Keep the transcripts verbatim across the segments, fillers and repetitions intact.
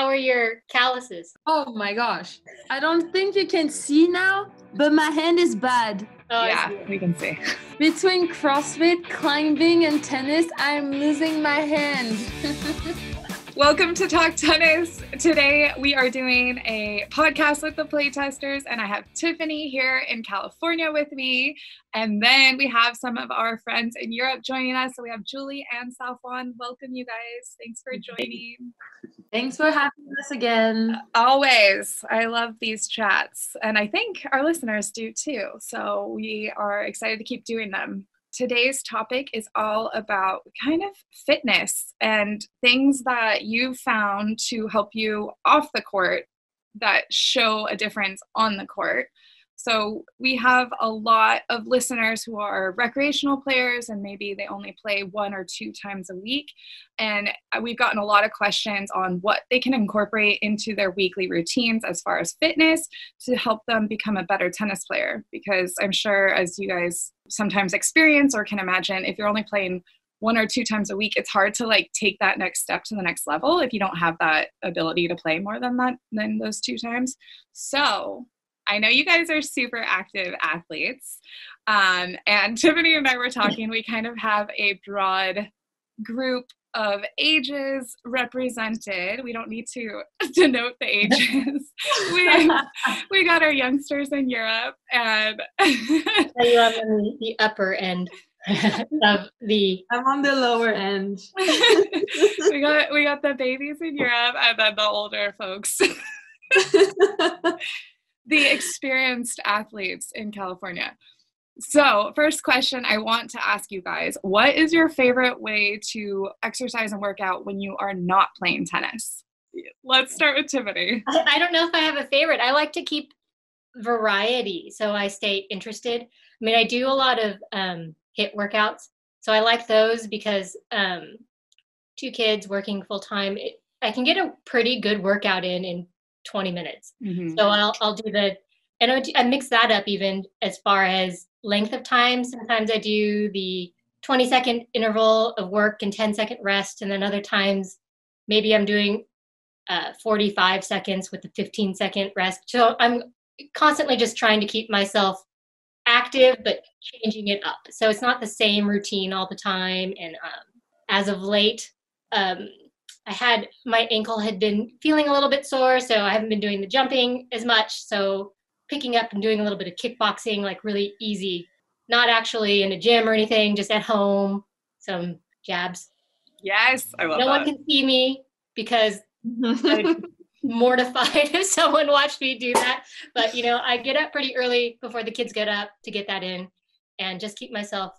How are your calluses? Oh my gosh. I don't think you can see now, but my hand is bad. Oh, yeah, we can see. Between CrossFit, climbing, and tennis, I'm losing my hand. Welcome to Talk Tennis. Today we are doing a podcast with the Playtesters, and I have Tiffani here in California with me. And then we have some of our friends in Europe joining us. So we have Julie and Safwane. Welcome, you guys. Thanks for joining. Thanks for having us again. Always. I love these chats, and I think our listeners do too. So we are excited to keep doing them. Today's topic is all about kind of fitness and things that you've found to help you off the court that show a difference on the court. So we have a lot of listeners who are recreational players, and maybe they only play one or two times a week. And we've gotten a lot of questions on what they can incorporate into their weekly routines as far as fitness to help them become a better tennis player. Because I'm sure, as you guys sometimes experience or can imagine, if you're only playing one or two times a week, it's hard to like take that next step to the next level if you don't have that ability to play more than that, than those two times. So I know you guys are super active athletes, um, and Tiffani and I were talking, we kind of have a broad group of ages represented. We don't need to denote the ages. we, we got our youngsters in Europe, and I love the, the upper end of the, I'm on the lower end. we got, we got the babies in Europe, and then the older folks. The experienced athletes in California. So first question I want to ask you guys, what is your favorite way to exercise and work out when you are not playing tennis? Let's start with Tiffani. I, I don't know if I have a favorite. I like to keep variety, so I stay interested. I mean, I do a lot of um, HIIT workouts, so I like those because um, two kids working full time, it, I can get a pretty good workout in in twenty minutes. Mm-hmm. So I'll I'll do the, and I, do, I mix that up even as far as length of time. Sometimes I do the twenty second interval of work and ten second rest. And then other times, maybe I'm doing uh, forty-five seconds with the fifteen second rest. So I'm constantly just trying to keep myself active, but changing it up. So it's not the same routine all the time. And um, as of late, um, I had, my ankle had been feeling a little bit sore, so I haven't been doing the jumping as much. So picking up and doing a little bit of kickboxing, like really easy, not actually in a gym or anything, just at home, some jabs. Yes, I love that. No one can see me because I'm mortified if someone watched me do that. But, you know, I get up pretty early before the kids get up to get that in and just keep myself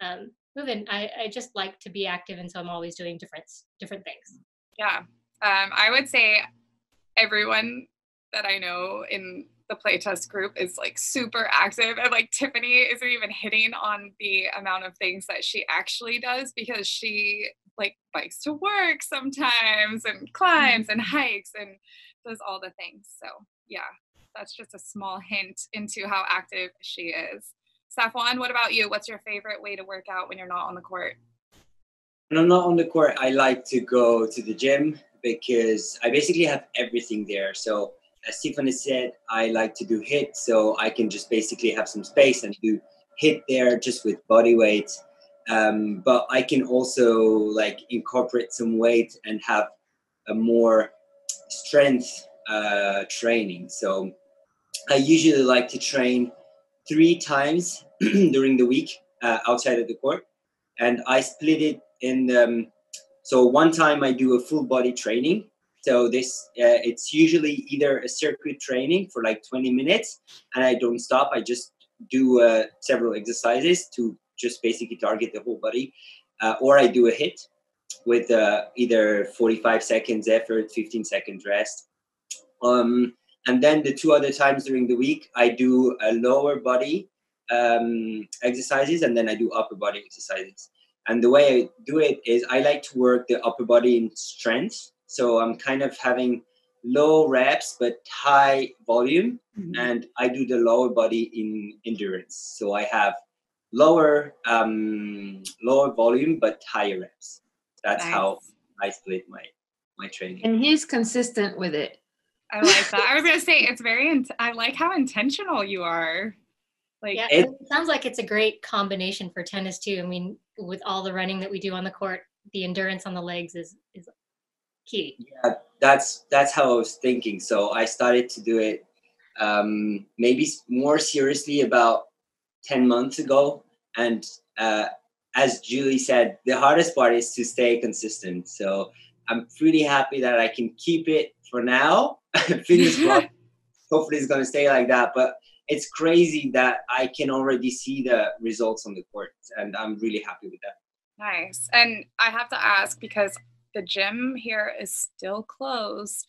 um, moving. I, I just like to be active, and so I'm always doing different different things. Yeah. Um, I would say everyone that I know in the playtest group is like super active, and like Tiffani isn't even hitting on the amount of things that she actually does, because she like bikes to work sometimes and climbs mm-hmm. and hikes and does all the things. So yeah, that's just a small hint into how active she is. Safwane, what about you? What's your favorite way to work out when you're not on the court? When I'm not on the court, I like to go to the gym because I basically have everything there. So as Tiffani said, I like to do HIIT, so I can just basically have some space and do HIIT there just with body weight. Um, but I can also like incorporate some weight and have a more strength uh, training. So I usually like to train three times during the week uh, outside of the court. And I split it in, um, so one time I do a full body training. So this, uh, it's usually either a circuit training for like twenty minutes, and I don't stop. I just do uh, several exercises to just basically target the whole body. Uh, or I do a HIIT with uh, either forty-five seconds effort, fifteen seconds rest. Um, and then the two other times during the week, I do a lower body um, exercises, and then I do upper body exercises. And the way I do it is I like to work the upper body in strength. So I'm kind of having low reps, but high volume. Mm-hmm. And I do the lower body in endurance. So I have lower, um, lower volume, but higher reps. That's nice. How I split my my training. And he's consistent with it. I like that. I was going to say, it's very, in- I like how intentional you are. Like, yeah, it, it sounds like it's a great combination for tennis too. I mean, with all the running that we do on the court, the endurance on the legs is, is key. Yeah, that's, that's how I was thinking. So I started to do it um, maybe more seriously about ten months ago. And uh, as Julie said, the hardest part is to stay consistent. So I'm pretty happy that I can keep it for now. Fingers crossed. Hopefully it's going to stay like that. But it's crazy that I can already see the results on the court, and I'm really happy with that. Nice. And I have to ask, because the gym here is still closed,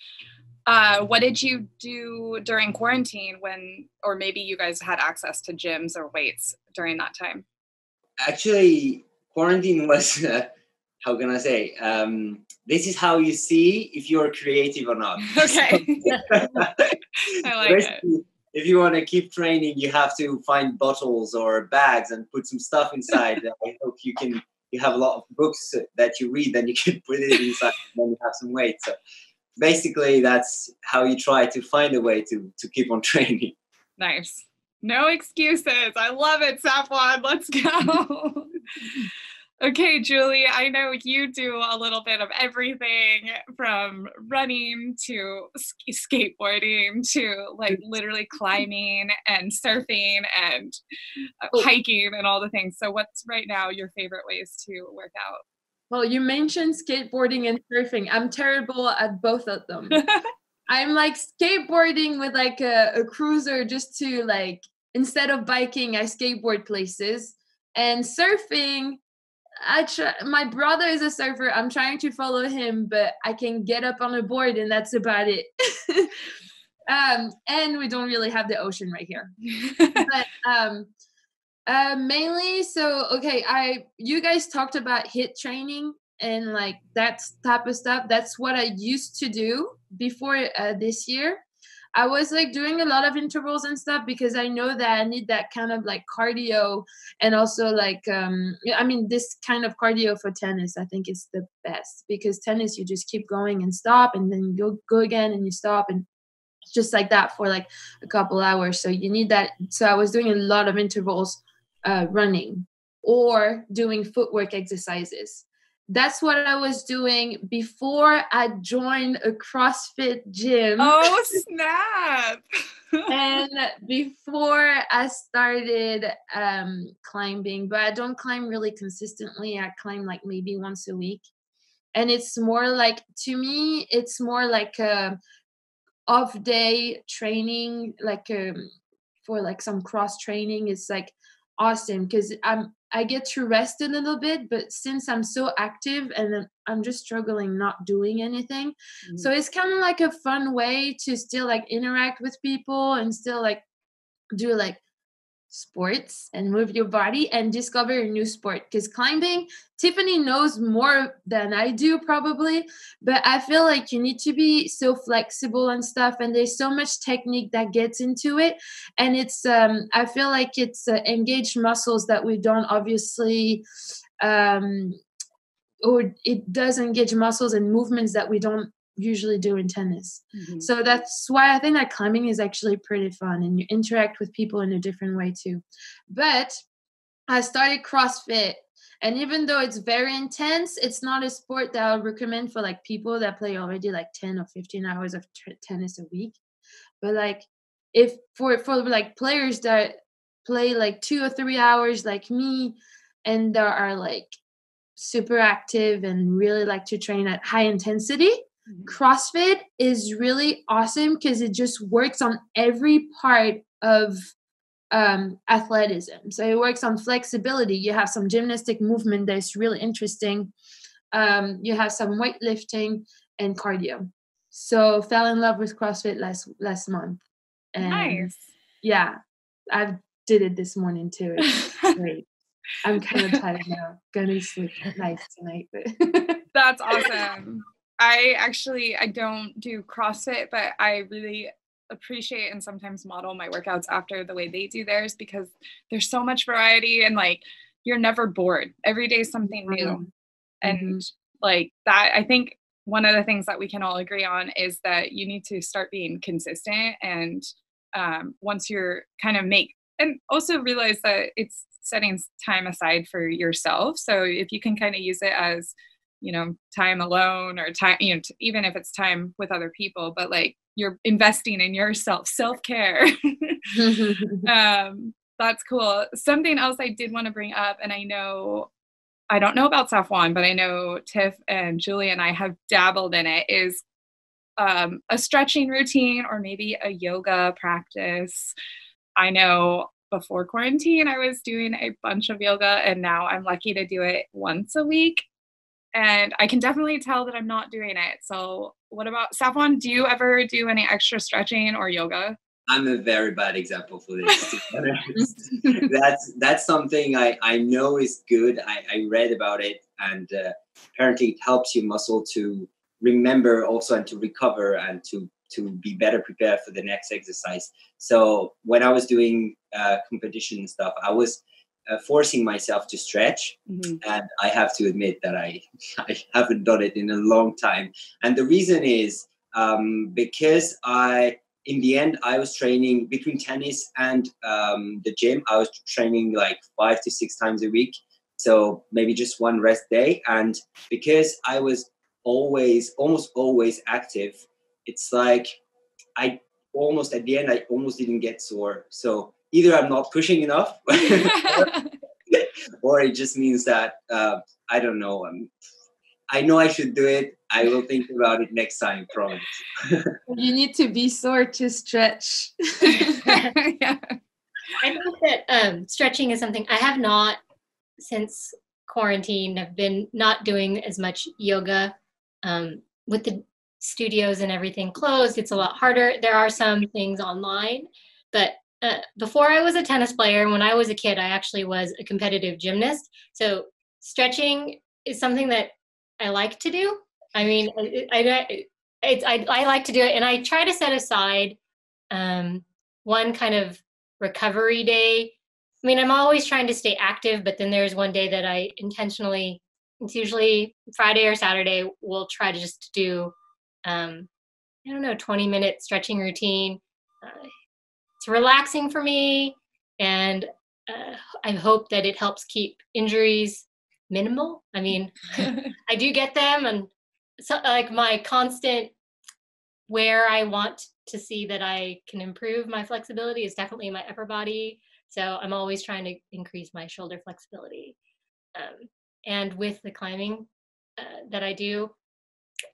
uh, what did you do during quarantine when, or maybe you guys had access to gyms or weights during that time? Actually, quarantine was, uh, how can I say, um, this is how you see if you're creative or not. Okay. I like Basically, it. If you want to keep training, you have to find bottles or bags and put some stuff inside. I hope you can. You have a lot of books that you read, then you can put it inside, and then you have some weight. So basically, that's how you try to find a way to to keep on training. Nice. No excuses. I love it, Safwane. Let's go. Okay, Julie, I know you do a little bit of everything from running to skateboarding to like literally climbing and surfing and hiking and all the things. So what's right now your favorite ways to work out? Well, you mentioned skateboarding and surfing. I'm terrible at both of them. I'm like skateboarding with like a, a cruiser just to like, instead of biking, I skateboard places. And surfing, I try, my brother is a surfer. I'm trying to follow him, but I can get up on a board and that's about it. um, and we don't really have the ocean right here. but um, uh, mainly, so, okay, I you guys talked about HIIT training and like that type of stuff. That's what I used to do before uh, this year. I was like doing a lot of intervals and stuff because I know that I need that kind of like cardio and also like, um, I mean, this kind of cardio for tennis, I think is the best because tennis, you just keep going and stop and then you go again and you stop and just like that for like a couple hours. So you need that. So I was doing a lot of intervals, uh, running or doing footwork exercises. That's what I was doing before I joined a CrossFit gym. Oh, snap. And before I started um, climbing, but I don't climb really consistently. I climb like maybe once a week. And it's more like, to me, it's more like a off day training, like um, for like some cross training. It's like awesome because I'm, I get to rest a little bit, but since I'm so active and I'm just struggling not doing anything. Mm-hmm. So it's kind of like a fun way to still like interact with people and still like do like sports and move your body and discover a new sport. Because climbing, Tiffani knows more than I do probably, but I feel like you need to be so flexible and stuff, and there's so much technique that gets into it, and it's um I feel like it's uh, engaged muscles that we don't obviously um or it does engage muscles and movements that we don't usually do in tennis. Mm-hmm. So that's why I think that climbing is actually pretty fun and you interact with people in a different way too. But I started CrossFit, and even though it's very intense, it's not a sport that I would recommend for like people that play already like ten or fifteen hours of t- tennis a week. But like if for, for like players that play like two or three hours like me and that are like super active and really like to train at high intensity, CrossFit is really awesome because it just works on every part of um, athleticism. So it works on flexibility. You have some gymnastic movement that's really interesting. Um, you have some weightlifting and cardio. So fell in love with CrossFit last last month. And nice. Yeah, I did it this morning too. It's great. I'm kind of tired now. Gonna sleep nice tonight. But that's awesome. I actually, I don't do CrossFit, but I really appreciate and sometimes model my workouts after the way they do theirs because there's so much variety and like, you're never bored. Every day is something new. Mm-hmm. And like that, I think one of the things that we can all agree on is that you need to start being consistent. And um, once you're kind of make, and also realize that it's setting time aside for yourself. So if you can kind of use it as, you know, time alone or time, you know, t- even if it's time with other people, but like you're investing in yourself, self-care. um, that's cool. Something else I did want to bring up, and I know, I don't know about Safwane, but I know Tiff and Julie and I have dabbled in it, is um, a stretching routine or maybe a yoga practice. I know before quarantine, I was doing a bunch of yoga, and now I'm lucky to do it once a week. And I can definitely tell that I'm not doing it. So what about Safwane? Do you ever do any extra stretching or yoga? I'm a very bad example for this. that's that's something I, I know is good. I, I read about it, and uh, apparently it helps your muscle to remember also and to recover and to, to be better prepared for the next exercise. So when I was doing uh, competition and stuff, I was Uh, forcing myself to stretch, mm-hmm. and I have to admit that I, I haven't done it in a long time. And the reason is um, because I, in the end, I was training between tennis and um, the gym. I was training like five to six times a week, so maybe just one rest day. And because I was always, almost always active, it's like I almost, at the end, I almost didn't get sore. So either I'm not pushing enough, or it just means that, uh, I don't know. Um, I know I should do it. I will think about it next time, promise. You need to be sore to stretch. Yeah. I think that um, stretching is something I have not, since quarantine, I've been not doing as much yoga. Um, with the studios and everything closed, it's a lot harder. There are some things online, but Uh, before I was a tennis player, when I was a kid, I actually was a competitive gymnast. So stretching is something that I like to do. I mean, I I, I, I, I like to do it. And I try to set aside um, one kind of recovery day. I mean, I'm always trying to stay active, but then there's one day that I intentionally, it's usually Friday or Saturday, we'll try to just do, um, I don't know, twenty minute stretching routine. Uh, It's relaxing for me, and uh, I hope that it helps keep injuries minimal. I mean, I do get them, and so, like, my constant where I want to see that I can improve my flexibility is definitely my upper body. So I'm always trying to increase my shoulder flexibility. Um, and with the climbing uh, that I do,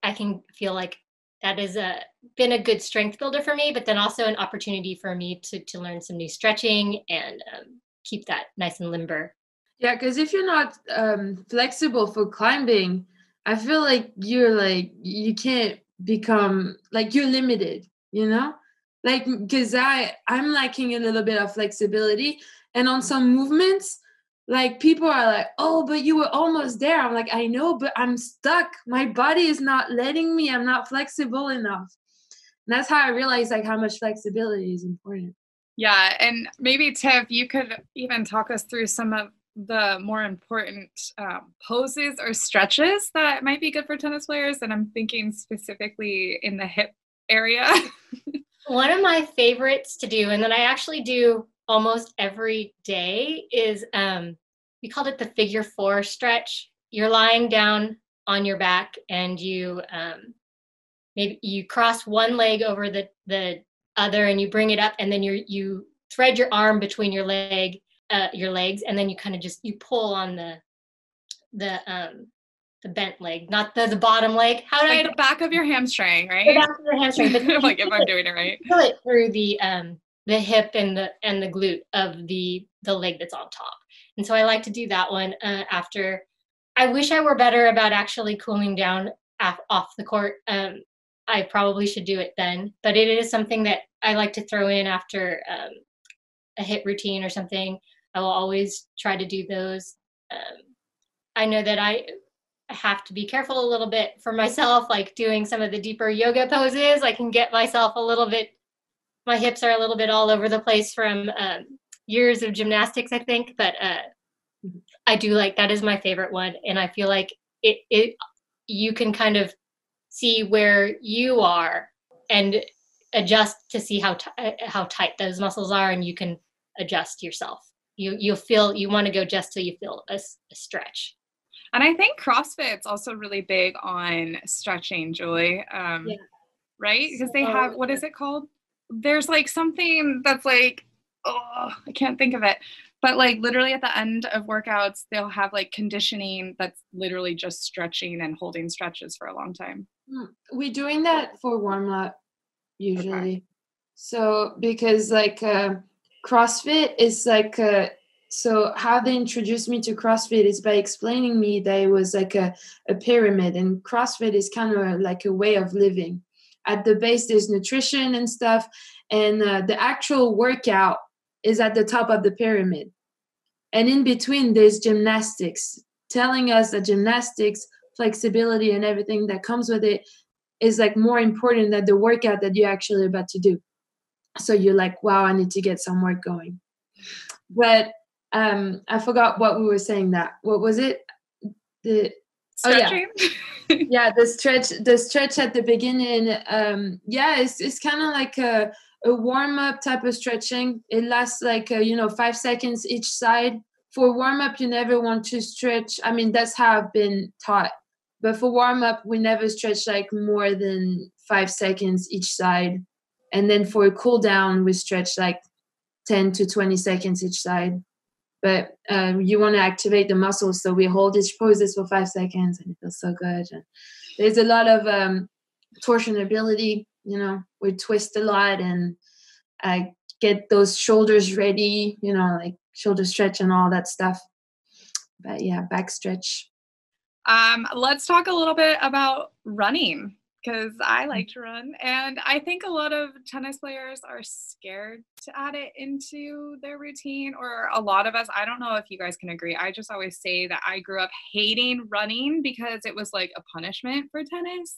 I can feel like that has a, been a good strength builder for me, but then also an opportunity for me to to learn some new stretching and um, keep that nice and limber. Yeah, because if you're not um, flexible for climbing, I feel like you're like, you can't become, like you're limited, you know? Like, because I, I'm lacking a little bit of flexibility. And on some movements, like people are like, oh, but you were almost there. I'm like, I know, but I'm stuck. My body is not letting me. I'm not flexible enough. And that's how I realized like how much flexibility is important. Yeah. And maybe Tiff, you could even talk us through some of the more important um, poses or stretches that might be good for tennis players. And I'm thinking specifically in the hip area. One of my favorites to do, and then I actually do almost every day, is um we called it the figure four stretch. You're lying down on your back, and you um maybe you cross one leg over the the other, and you bring it up, and then you you thread your arm between your leg uh your legs, and then you kind of just you pull on the the um the bent leg, not the, the bottom leg. How do like I the back of your hamstring, right? The back of your hamstring. But like if I'm doing it right, pull it through the um the hip and the and the glute of the the leg that's on top. And so I like to do that one uh, after. I wish I were better about actually cooling down af- off the court. Um, I probably should do it then, but it is something that I like to throw in after um, a HIIT routine or something. I will always try to do those. Um, I know that I have to be careful a little bit for myself, like doing some of the deeper yoga poses. I can get myself a little bit, my hips are a little bit all over the place from um, years of gymnastics, I think, but uh, I do like, that is my favorite one. And I feel like it, it, you can kind of see where you are and adjust to see how t- how tight those muscles are, and you can adjust yourself. You you feel you want to go just till you feel a, a stretch. And I think CrossFit's also really big on stretching, Julie. Um, yeah. Right? Because so, they have, what is it called? There's like something that's like, oh, I can't think of it. But like literally at the end of workouts, they'll have like conditioning that's literally just stretching and holding stretches for a long time. We're doing that for warm up usually. Okay. So because like uh, CrossFit is like, uh, so how they introduced me to CrossFit is by explaining me that it was like a, a pyramid, and CrossFit is kind of like a way of living. At the base, there's nutrition and stuff. And uh, the actual workout is at the top of the pyramid. And in between, there's gymnastics, telling us that gymnastics, flexibility, and everything that comes with it is like more important than the workout that you're actually about to do. So you're like, wow, I need to get some work going. But um, I forgot what we were saying that. What was it? The... Stretching. Oh, yeah. yeah, the stretch, the stretch at the beginning. Um, yeah, it's it's kind of like a, a warm up type of stretching. It lasts like a, you know five seconds each side. For warm up, you never want to stretch. I mean, that's how I've been taught. But for warm up, we never stretch like more than five seconds each side. And then for a cool down, we stretch like ten to twenty seconds each side. But um, you want to activate the muscles, so we hold each poses for five seconds, and it feels so good. And there's a lot of um, torsionability, you know. We twist a lot, and uh, get those shoulders ready, you know, like shoulder stretch and all that stuff. But yeah, back stretch. Um, let's talk a little bit about running, because I like to run, and I think a lot of tennis players are scared to add it into their routine, or a lot of us, I don't know if you guys can agree, I just always say that I grew up hating running because it was like a punishment for tennis.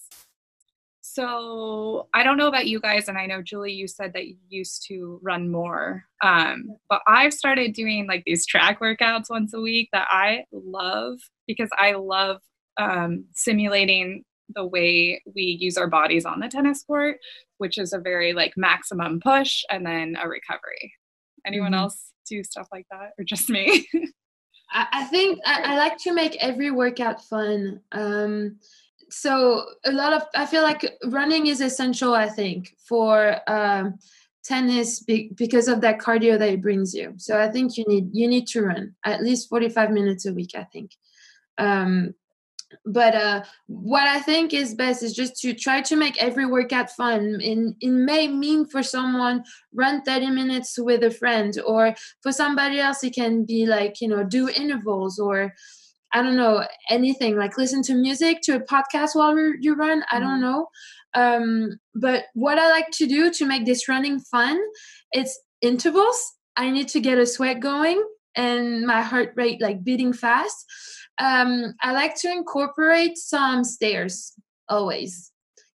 So I don't know about you guys, and I know, Julie, you said that you used to run more, um, but I've started doing like these track workouts once a week that I love, because I love um, simulating the way we use our bodies on the tennis court, which is a very like maximum push and then a recovery. Anyone mm-hmm. else do stuff like that, or just me? I, I think I, I like to make every workout fun. Um, so a lot of, I feel like running is essential, I think, for um, tennis be, because of that cardio that it brings you. So I think you need, you need to run at least forty-five minutes a week, I think. Um, But uh, what I think is best is just to try to make every workout fun. And it may mean for someone run thirty minutes with a friend, or for somebody else it can be like, you know, do intervals, or I don't know, anything like listen to music, to a podcast while you run. I don't know. Um, but what I like to do to make this running fun, it's intervals. I need to get a sweat going and my heart rate like beating fast. Um, I like to incorporate some stairs always,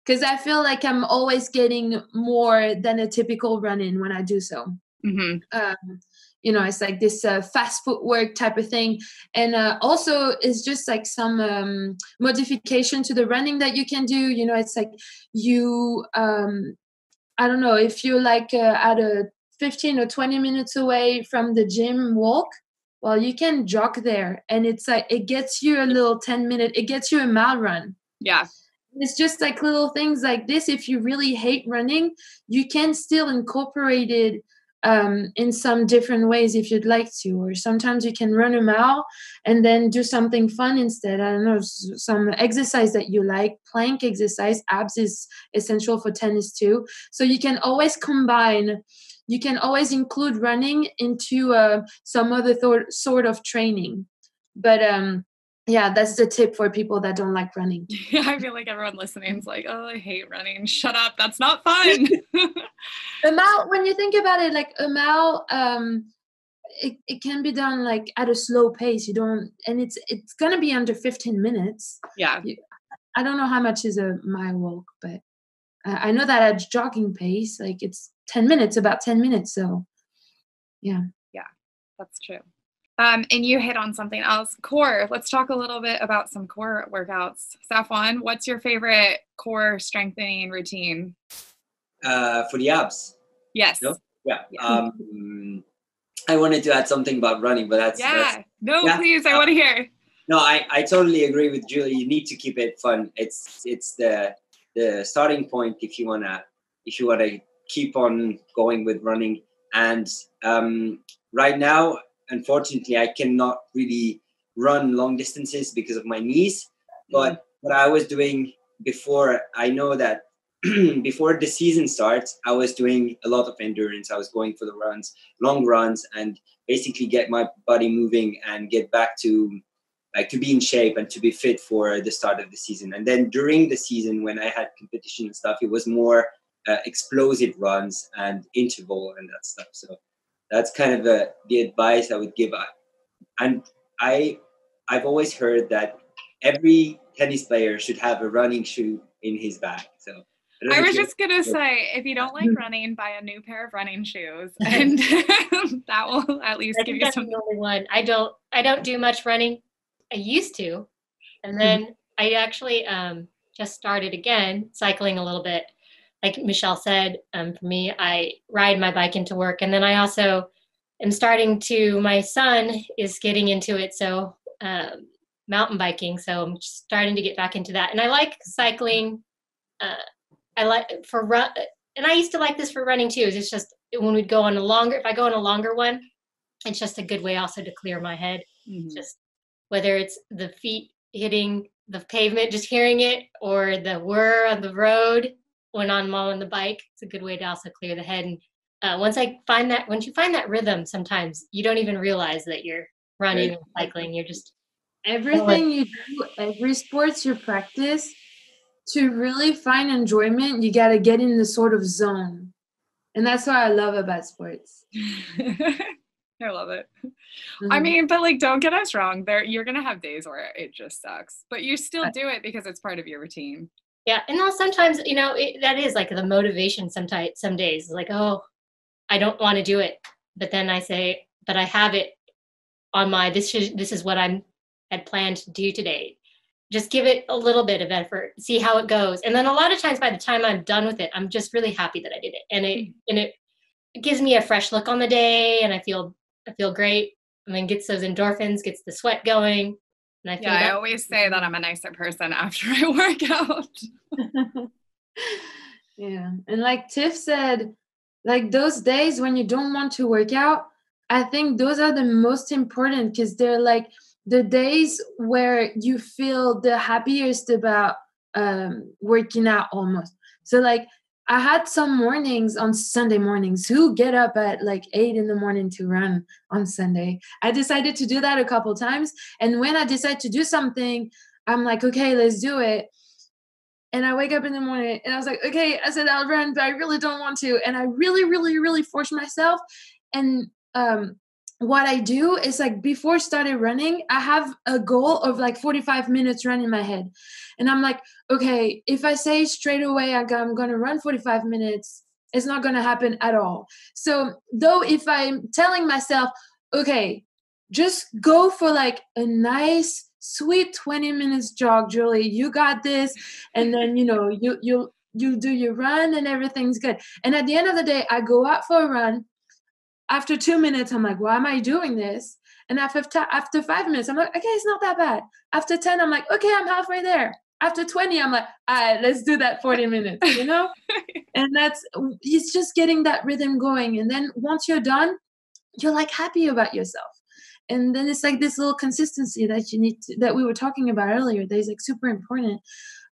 because I feel like I'm always getting more than a typical run-in when I do so. Mm-hmm. Um, you know, it's like this uh, fast footwork type of thing. And uh, also it's just like some um, modification to the running that you can do. You know, it's like you, um, I don't know, if you're like uh, at a fifteen or twenty minutes away from the gym walk, well, you can jog there, and it's like, it gets you a little ten minute, it gets you a mile run. Yeah. It's just like little things like this. If you really hate running, you can still incorporate it um, in some different ways if you'd like to, or sometimes you can run a mile and then do something fun instead. I don't know, some exercise that you like, plank exercise, abs is essential for tennis too. So you can always combine You can always include running into uh, some other th- sort of training. But um, yeah, that's the tip for people that don't like running. Yeah, I feel like everyone listening is like, oh, I hate running. Shut up. That's not fun. A mile, when you think about it, like a mile, um, it, it can be done like at a slow pace. You don't, and it's it's going to be under fifteen minutes. Yeah. You, I don't know how much is a mile walk, but I know that at jogging pace, like it's ten minutes, about ten minutes. So yeah. Yeah, that's true. Um, and you hit on something else, core. Let's talk a little bit about some core workouts. Safwane, what's your favorite core strengthening routine? Uh, for the abs. Yes. No? Yeah. yeah. Um, I wanted to add something about running, but that's... Yeah. That's, no, yeah. please. I uh, want to hear. No, I, I totally agree with Julie. You need to keep it fun. It's it's the the starting point if you want to if you want to keep on going with running. And um, right now, unfortunately, I cannot really run long distances because of my knees. But mm. what I was doing before, I know that before the season starts, I was doing a lot of endurance. I was going for the runs, long runs, and basically get my body moving and get back to like to be in shape and to be fit for the start of the season. And then during the season, when I had competition and stuff, it was more uh, explosive runs and interval and that stuff. So that's kind of a, the advice I would give. And I, I've always heard that every tennis player should have a running shoe in his bag. So I, I was just going to say, if you don't like running, buy a new pair of running shoes, and that will at least I give you some. The only one. I don't, I don't do much running. I used to, and then mm-hmm. I actually um, just started again cycling a little bit. Like Michelle said, um, for me, I ride my bike into work, and then I also am starting to, my son is getting into it, so um, mountain biking, so I'm starting to get back into that. And I like cycling, uh, I like for run, and I used to like this for running too. It's just when we'd go on a longer, if I go on a longer one, it's just a good way also to clear my head, mm-hmm. just whether it's the feet hitting the pavement, just hearing it, or the whir on the road. When I'm on the bike, it's a good way to also clear the head. And uh, once I find that, once you find that rhythm, sometimes you don't even realize that you're running right. and cycling. You're just everything you do, every sports you practice, to really find enjoyment, you got to get in the sort of zone, and that's what I love about sports. I love it. Mm-hmm. I mean, but like, don't get us wrong. There, you're gonna have days where it just sucks, but you still do it because it's part of your routine. Yeah, and then sometimes, you know, it, that is like the motivation sometimes, some days. It's like, oh, I don't want to do it. But then I say, but I have it on my, this should, this is what I had planned to do today. Just give it a little bit of effort, see how it goes. And then a lot of times by the time I'm done with it, I'm just really happy that I did it. And it and it, it gives me a fresh look on the day, and I feel I feel great. I mean, gets those endorphins, gets the sweat going. I yeah, I always say that I'm a nicer person after I work out. Yeah. And like Tiff said, like those days when you don't want to work out, I think those are the most important, because they're like the days where you feel the happiest about um, working out almost. So like I had some mornings on Sunday mornings who get up at like eight in the morning to run on Sunday. I decided to do that a couple times. And when I decide to do something, I'm like, okay, let's do it. And I wake up in the morning and I was like, okay, I said I'll run, but I really don't want to. And I really, really, really forced myself. And um, what I do is like before I started running, I have a goal of like forty-five minutes run in my head. And I'm like, okay, if I say straight away I'm going to run forty-five minutes, it's not going to happen at all. So though if I'm telling myself, okay, just go for like a nice, sweet twenty minutes jog, Julie, you got this. And then, you know, you you you do your run and everything's good. And at the end of the day, I go out for a run. After two minutes, I'm like, why am I doing this? And after after five minutes, I'm like, okay, it's not that bad. After ten, I'm like, okay, I'm halfway there. After twenty, I'm like, all right, let's do that forty minutes, you know? And that's, it's just getting that rhythm going. And then once you're done, you're like happy about yourself. And then it's like this little consistency that you need to, that we were talking about earlier, that is like super important.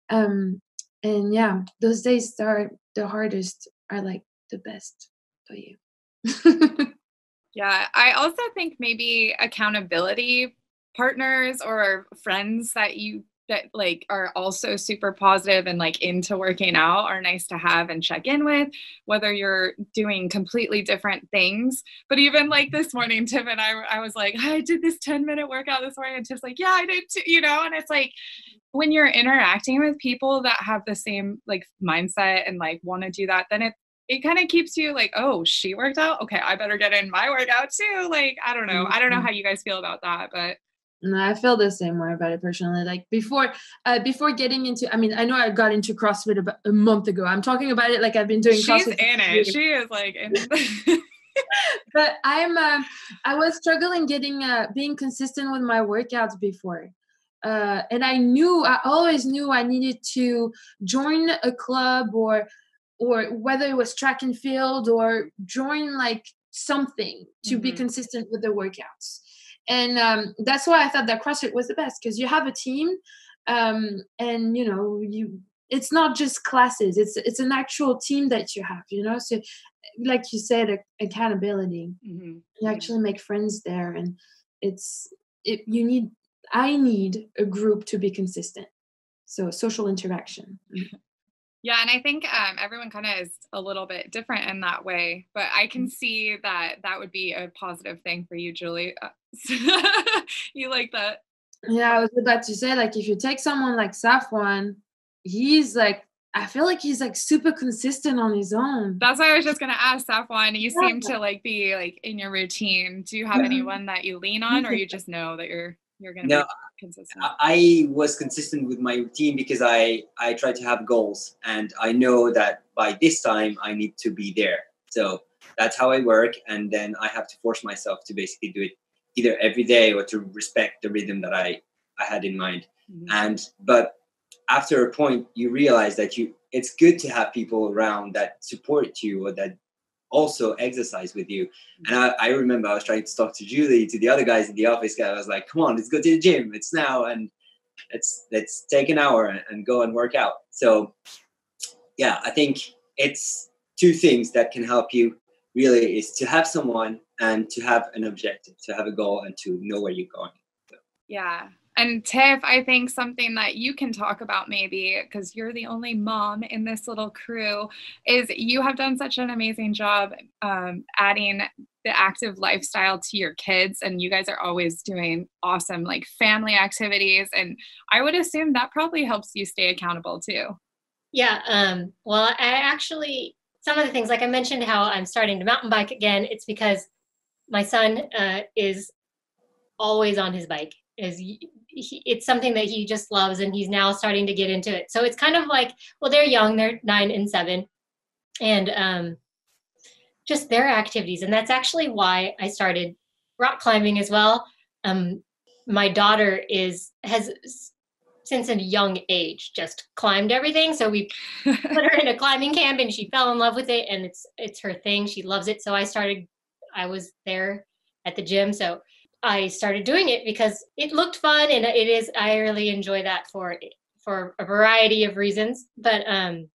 Um, and yeah, those days that are the hardest are like the best for you. Yeah, I also think maybe accountability partners or friends that you that like are also super positive and like into working out are nice to have and check in with, whether you're doing completely different things. But even like this morning, Tiff and I, I was like, I did this ten minute workout this morning. And Tiff's like, yeah, I did too, you know? And it's like, when you're interacting with people that have the same like mindset and like want to do that, then it it kind of keeps you like, oh, she worked out. Okay. I better get in my workout too. Like, I don't know. I don't know how you guys feel about that, but. No, I feel the same way about it personally. Like before, uh, before getting into, I mean, I know I got into CrossFit about a month ago. I'm talking about it like I've been doing She's CrossFit. She's in it. She is like in it. But I'm, uh, I was struggling getting, uh, being consistent with my workouts before. Uh, and I knew, I always knew I needed to join a club or, or whether it was track and field or join like something to mm-hmm. be consistent with the workouts. And um, that's why I thought that CrossFit was the best, because you have a team, um, and you know you. It's not just classes; it's it's an actual team that you have, you know. So, like you said, a- accountability. Mm-hmm. You actually make friends there, and it's it. You need. I need a group to be consistent. So social interaction. Yeah, and I think um, everyone kind of is a little bit different in that way, but I can see that that would be a positive thing for you, Julie. You like that? Yeah, I was about to say, like, if you take someone like Safwane, he's like, I feel like he's like super consistent on his own. That's why I was just going to ask, Safwane, you yeah. seem to like be like in your routine. Do you have anyone that you lean on, or you just know that you're You're going to no, be consistent? I was consistent with my routine because I, I try to have goals, and I know that by this time I need to be there. So that's how I work. And then I have to force myself to basically do it either every day or to respect the rhythm that I, I had in mind. Mm-hmm. And, but after a point, you realize that you, it's good to have people around that support you or that also exercise with you. And I, I remember I was trying to talk to Julie, to the other guys in the office. I was like, come on, let's go to the gym. It's now. And let's, let's take an hour and, and go and work out. So yeah, I think it's two things that can help you really, is to have someone and to have an objective, to have a goal and to know where you're going. So. Yeah. And Tiff, I think something that you can talk about maybe, because you're the only mom in this little crew, is you have done such an amazing job um, adding the active lifestyle to your kids. And you guys are always doing awesome, like, family activities. And I would assume that probably helps you stay accountable too. Yeah. Um, well, I actually, some of the things, like I mentioned how I'm starting to mountain bike again, it's because my son uh, is always on his bike. Is he, it's something that he just loves, and he's now starting to get into it. So it's kind of like, well, they're young, they're nine and seven, and um, just their activities. And that's actually why I started rock climbing as well. Um, my daughter is, has since a young age just climbed everything. So we put her in a climbing camp, and she fell in love with it, and it's, it's her thing. She loves it. So I started, I was there at the gym. So I started doing it because it looked fun, and it is, I really enjoy that for, for a variety of reasons. But um,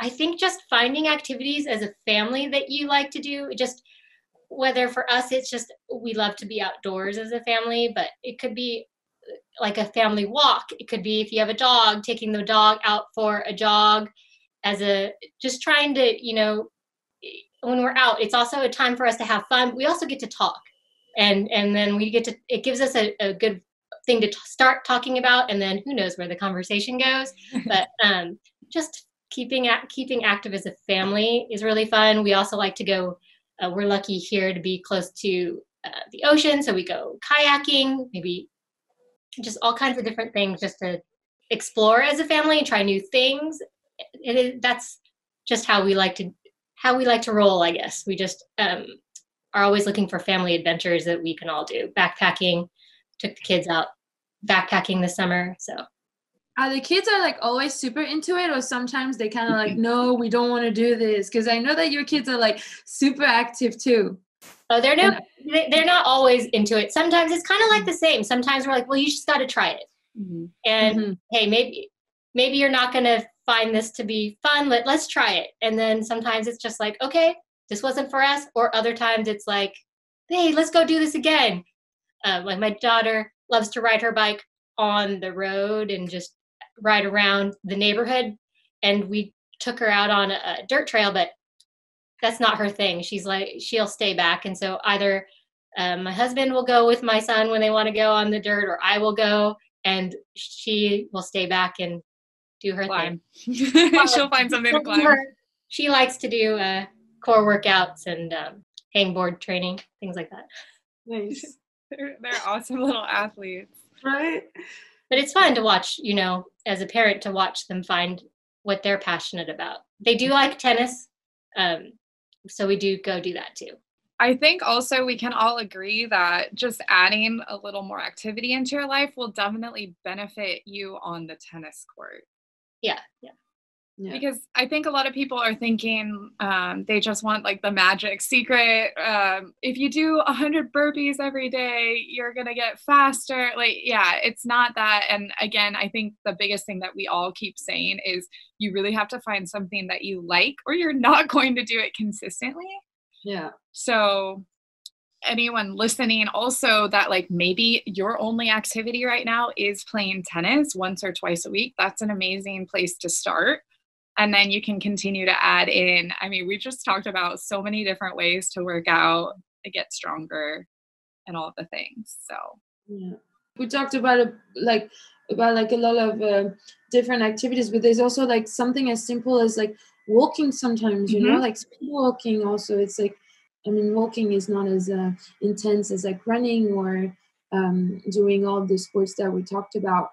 I think just finding activities as a family that you like to do, just whether for us, it's just, we love to be outdoors as a family, but it could be like a family walk. It could be, if you have a dog, taking the dog out for a jog, as a, just trying to, you know, when we're out, it's also a time for us to have fun. We also get to talk. And and then we get to, it gives us a, a good thing to t- start talking about, and then who knows where the conversation goes. But um, just keeping at, keeping active as a family is really fun. We also like to go, uh, we're lucky here to be close to uh, the ocean. So we go kayaking, maybe just all kinds of different things, just to explore as a family and try new things. It, it, that's just how we like to, how we like to roll, I guess. We just... Um, are always looking for family adventures that we can all do. Backpacking, took the kids out backpacking this summer. So are the kids are like always super into it, or sometimes they kind of like, no, we don't want to do this? Because I know that your kids are like super active too. Oh, they're not, they're not always into it. Sometimes it's kind of like the same. Sometimes we're like, well, you just got to try it. Mm-hmm. And mm-hmm. hey, maybe, maybe you're not going to find this to be fun, but let's try it. And then sometimes it's just like, okay, this wasn't for us. Or other times it's like, hey, let's go do this again. Uh, like my daughter loves to ride her bike on the road and just ride around the neighborhood. And we took her out on a, a dirt trail, but that's not her thing. She's like, she'll stay back. And so either uh, my husband will go with my son when they want to go on the dirt, or I will go and she will stay back and do her climb. thing. She'll find something to climb. she likes to do uh, core workouts and um, hangboard training, things like that. Nice. They're, they're awesome little athletes. Right. But it's fun to watch, you know, as a parent, to watch them find what they're passionate about. They do like tennis. Um, so we do go do that too. I think also we can all agree that just adding a little more activity into your life will definitely benefit you on the tennis court. Yeah. Yeah. Yeah. Because I think a lot of people are thinking um, they just want like the magic secret. Um, if you do one hundred burpees every day, you're going to get faster. Like, yeah, it's not that. And again, I think the biggest thing that we all keep saying is you really have to find something that you like or you're not going to do it consistently. Yeah. So anyone listening also that like maybe your only activity right now is playing tennis once or twice a week, that's an amazing place to start. And then you can continue to add in. I mean, we just talked about so many different ways to work out, to get stronger, and all the things. So yeah, we talked about a, like about like a lot of uh, different activities, but there's also like something as simple as like walking. Sometimes you mm-hmm. know, like speed walking. Also, it's like I mean, walking is not as uh, intense as like running or um, doing all of the sports that we talked about.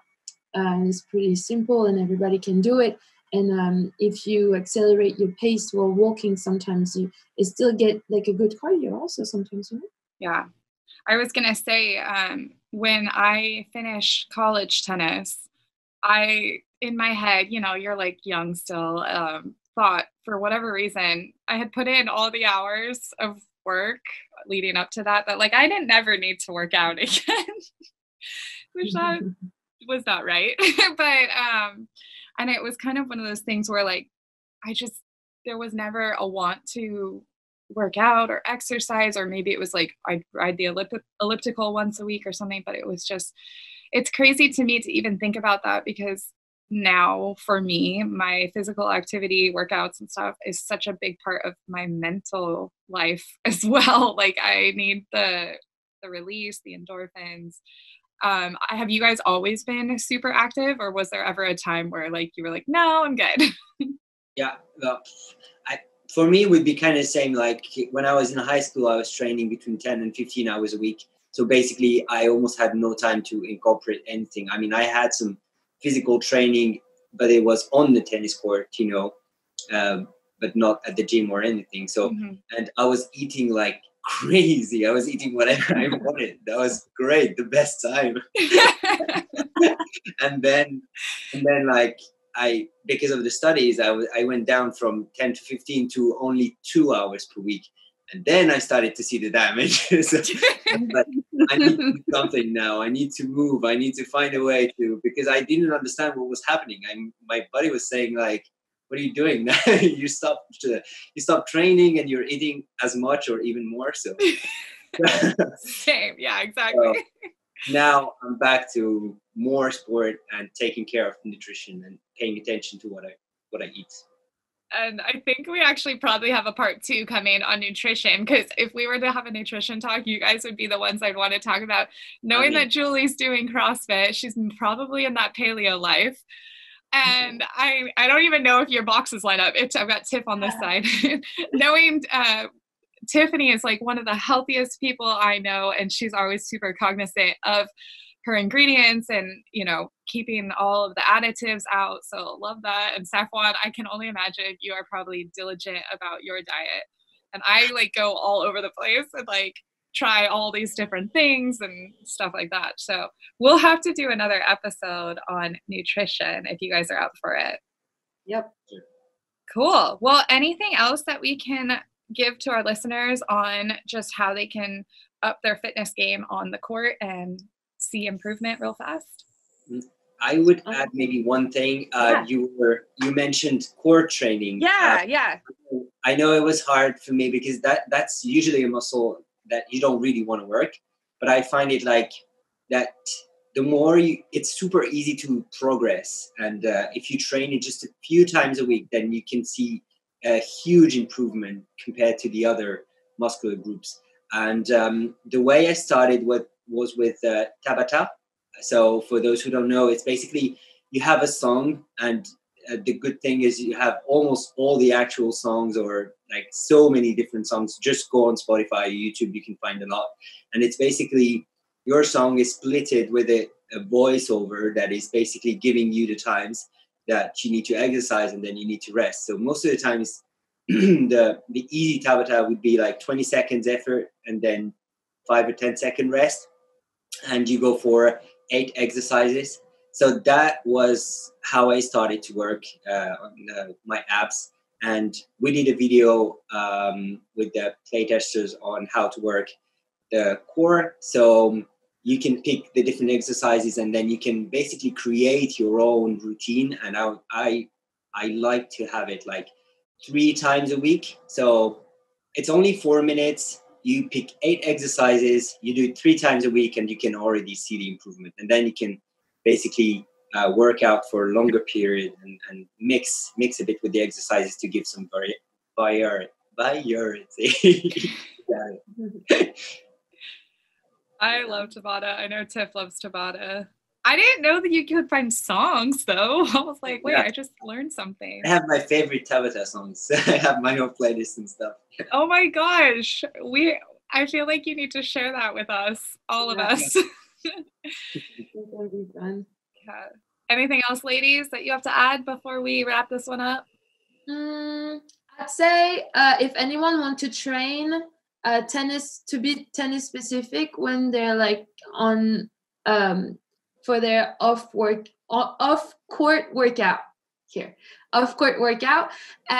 Uh, it's pretty simple, and everybody can do it. And um, if you accelerate your pace while walking, sometimes you, you still get like a good cardio also sometimes, you know? Yeah. I was going to say, um, when I finished college tennis, I, in my head, you know, you're like young still, um, thought for whatever reason, I had put in all the hours of work leading up to that, that like, I didn't never need to work out again, which that was not right. But, um, and it was kind of one of those things where like, I just, there was never a want to work out or exercise, or maybe it was like, I'd ride the ellip- elliptical once a week or something, but it was just, it's crazy to me to even think about that, because now for me, my physical activity, workouts and stuff is such a big part of my mental life as well. Like I need the, the release, the endorphins. Um, have you guys always been super active, or was there ever a time where like you were like, no, I'm good? Yeah, well, I, for me, it would be kind of the same. Like when I was in high school, I was training between ten and fifteen hours a week. So basically, I almost had no time to incorporate anything. I mean, I had some physical training, but it was on the tennis court, you know, um, but not at the gym or anything. So, mm-hmm. and I was eating like crazy. I was eating whatever I wanted. That was great, the best time. and then and then like I because of the studies I, w- I went down from ten to fifteen to only two hours per week, and then I started to see the damage. So, but I need to do something now. I need to move. I need to find a way to, because I didn't understand what was happening. I my body was saying like, what are you doing now? you stop uh, you stop training and you're eating as much or even more so. Same, yeah, exactly. So now I'm back to more sport and taking care of nutrition and paying attention to what I what I eat. And I think we actually probably have a part two coming on nutrition, because if we were to have a nutrition talk, you guys would be the ones I'd want to talk about. Knowing I mean, that Julie's doing CrossFit, she's probably in that paleo life. And I, I don't even know if your boxes line up. It's, I've got Tiff on this side. Knowing uh, Tiffani is like one of the healthiest people I know, and she's always super cognizant of her ingredients and, you know, keeping all of the additives out. So love that. And Safwane, I can only imagine you are probably diligent about your diet. And I like go all over the place and like try all these different things and stuff like that. So we'll have to do another episode on nutrition if you guys are up for it. Yep. Cool. Well, anything else that we can give to our listeners on just how they can up their fitness game on the court and see improvement real fast? I would add maybe one thing. Uh, yeah. You were, you mentioned core training. Yeah, uh, yeah. I know it was hard for me because that that's usually a muscle that you don't really want to work, but I find it like that the more you, it's super easy to progress. And uh, if you train it just a few times a week, then you can see a huge improvement compared to the other muscular groups. And um, the way I started with, was with uh, Tabata. So for those who don't know, it's basically you have a song and uh, the good thing is you have almost all the actual songs, or like so many different songs. Just go on Spotify, YouTube, you can find a lot. And it's basically your song is splitted with a, a voiceover that is basically giving you the times that you need to exercise and then you need to rest. So most of the times the the easy Tabata would be like twenty seconds effort and then five or ten second rest, and you go for eight exercises. So that was how I started to work uh, on the, my abs. And we did a video um, with the Playtesters on how to work the core. So you can pick the different exercises and then you can basically create your own routine. And I I, I like to have it like three times a week. So it's only four minutes. You pick eight exercises, you do it three times a week, and you can already see the improvement. And then you can basically uh, work out for a longer period and, and mix mix a bit with the exercises to give some variety. Vari- variety. I love Tabata. I know Tiff loves Tabata. I didn't know that you could find songs, though. I was like, wait, yeah. I just learned something. I have my favorite Tabata songs. I have my own playlist and stuff. Oh my gosh. We. I feel like you need to share that with us, all of yeah, us. Yeah. Yeah. Anything else, ladies, that you have to add before we wrap this one up? Um, I'd say uh, if anyone wants to train uh, tennis, to be tennis specific when they're like on... Um, for their off work, off court workout here, off court workout.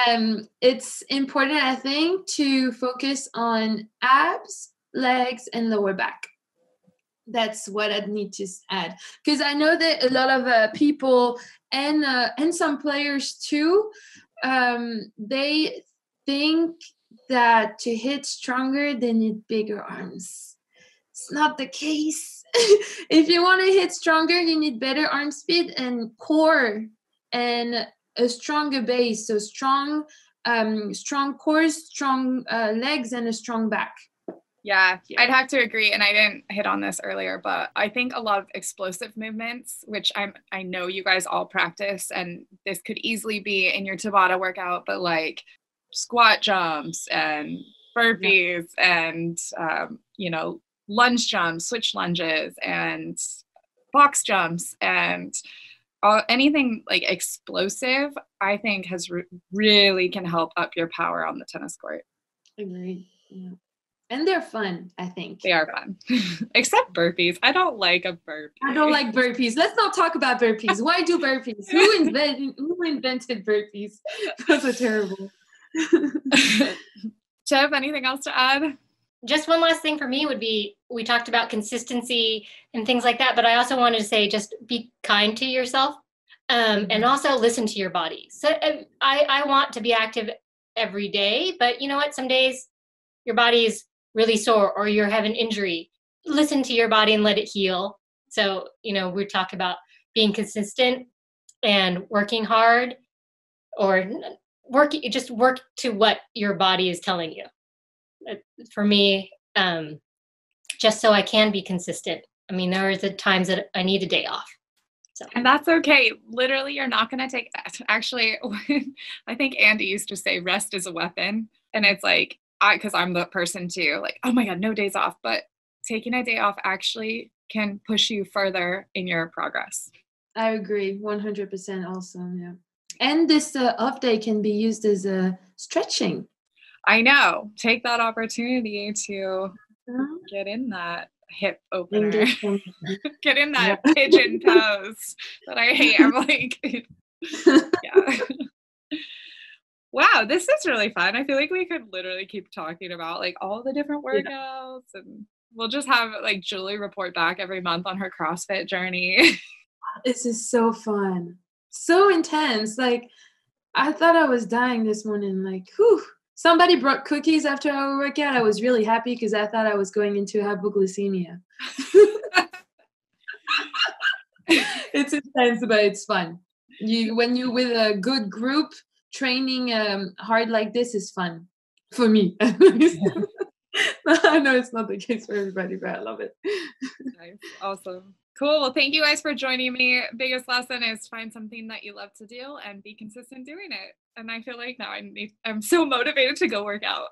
Um, it's important, I think, to focus on abs, legs, and lower back. That's what I'd need to add. Because I know that a lot of uh, people and, uh, and some players too, um, they think that to hit stronger, they need bigger arms. It's not the case. If you want to hit stronger, you need better arm speed and core and a stronger base. So strong, um, strong core, strong uh, legs, and a strong back. Yeah, yeah, I'd have to agree. And I didn't hit on this earlier, but I think a lot of explosive movements, which I'm, I know you guys all practice, and this could easily be in your Tabata workout, but like squat jumps and burpees yeah. and, um, you know, lunge jumps, switch lunges, and box jumps, and all, anything like explosive, I think has re- really can help up your power on the tennis court. Agreed. Yeah. And they're fun, I think. They are fun. Except burpees. I don't like a burpee. I don't like burpees. Let's not talk about burpees. Why do burpees? Who invented, who invented burpees? Those are terrible. Jeff, anything else to add? Just one last thing for me would be, we talked about consistency and things like that, but I also wanted to say, just be kind to yourself um, and also listen to your body. So I, I want to be active every day, but you know what? Some days your body is really sore or you have an injury. Listen to your body and let it heal. So, you know, we talk about being consistent and working hard, or work, just work to what your body is telling you. For me, um, just so I can be consistent. I mean, there are the times that I need a day off. So. And that's okay. Literally, you're not going to take that. Actually, I think Andy used to say rest is a weapon. And it's like, I, because I'm the person too, like, oh my God, no days off. But taking a day off actually can push you further in your progress. I agree. one hundred percent awesome. Yeah. And this uh, off day can be used as a stretching. I know. Take that opportunity to get in that hip opener. Get in that yeah. pigeon pose that I hate. I'm like, yeah. Wow, this is really fun. I feel like we could literally keep talking about like all the different workouts, yeah. and we'll just have like Julie report back every month on her CrossFit journey. This is so fun. So intense. Like, I thought I was dying this morning. Like, whew. Somebody brought cookies after our workout. I was really happy because I thought I was going into hypoglycemia. It's intense, but it's fun. You, when you're with a good group, training um, hard like this is fun for me. I know it's not the case for everybody, but I love it. Nice. Awesome. Cool. Well, thank you guys for joining me. Biggest lesson is find something that you love to do and be consistent doing it. And I feel like now I need, I'm so motivated to go work out.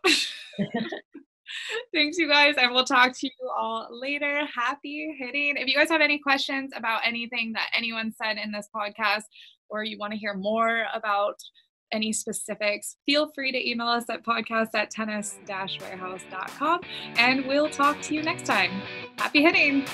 Thanks, you guys. And we'll talk to you all later. Happy hitting. If you guys have any questions about anything that anyone said in this podcast, or you want to hear more about any specifics, feel free to email us at podcast at tennis dash warehouse dot com. And we'll talk to you next time. Happy hitting.